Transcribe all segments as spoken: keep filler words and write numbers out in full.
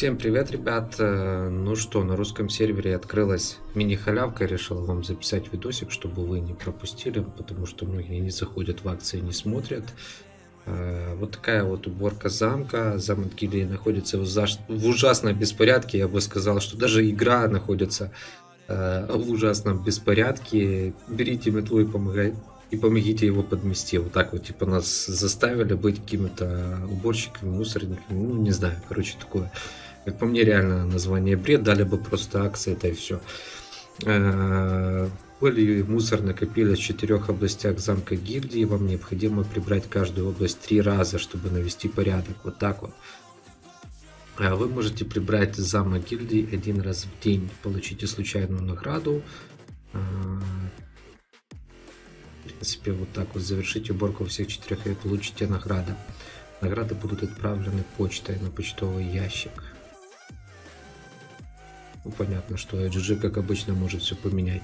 Всем привет, ребят! Ну что, на русском сервере открылась мини-халявка, решил вам записать видосик, чтобы вы не пропустили, потому что многие не заходят в акции, не смотрят. Вот такая вот уборка замка. Замок Гилии находится в ужасном беспорядке, я бы сказал, что даже игра находится в ужасном беспорядке. Берите метлу и помогайте. И помогите его подмести. Вот так вот, типа, нас заставили быть какими-то уборщиками, мусорниками, ну, не знаю, короче, такое. Как по мне, реально название бред, дали бы просто акции, это и все. Поле и мусор накопили в четырех областях замка гильдии. Вам необходимо прибрать каждую область три раза, чтобы навести порядок. Вот так вот. Вы можете прибрать замок гильдии один раз в день. Получите случайную награду. В принципе, вот так вот завершите уборку всех четырех и получите награды. Награды будут отправлены почтой на почтовый ящик. Ну, понятно, что ай джи джи, как обычно, может все поменять.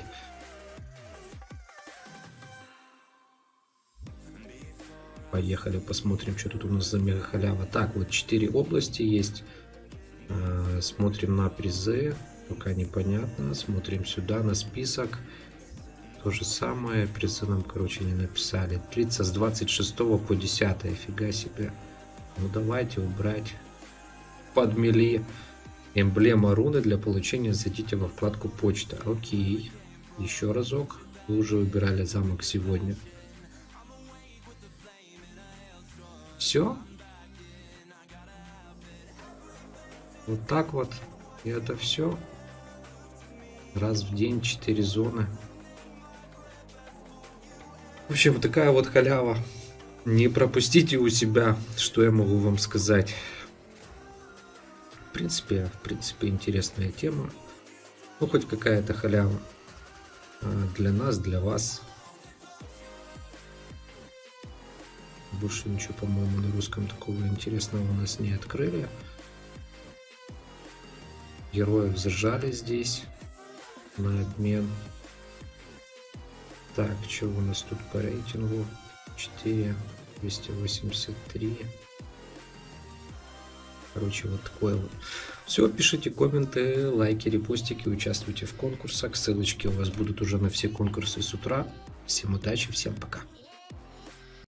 Поехали, посмотрим, что тут у нас за мега халява. Так, вот четыре области есть. Смотрим на призы, пока непонятно. Смотрим сюда, на список. То же самое, призы нам, короче, не написали. Длится с двадцать шестого по десятое, фига себе. Ну давайте убрать. Подмели. Эмблема руны для получения. Зайдите во вкладку почта. Окей. Еще разок. Вы уже убирали замок сегодня. Все. Вот так вот. И это все. Раз в день четыре зоны. В общем, вот такая вот халява. Не пропустите у себя, что я могу вам сказать. В принципе, в принципе, интересная тема. Ну, хоть какая-то халява. Для нас, для вас. Больше ничего, по-моему, на русском такого интересного у нас не открыли. Героев зажали здесь на обмен. Так, что у нас тут по рейтингу? четыре, двести восемьдесят три. Короче, вот такое вот. Все, пишите комменты, лайки, репостики, участвуйте в конкурсах. Ссылочки у вас будут уже на все конкурсы с утра. Всем удачи, всем пока.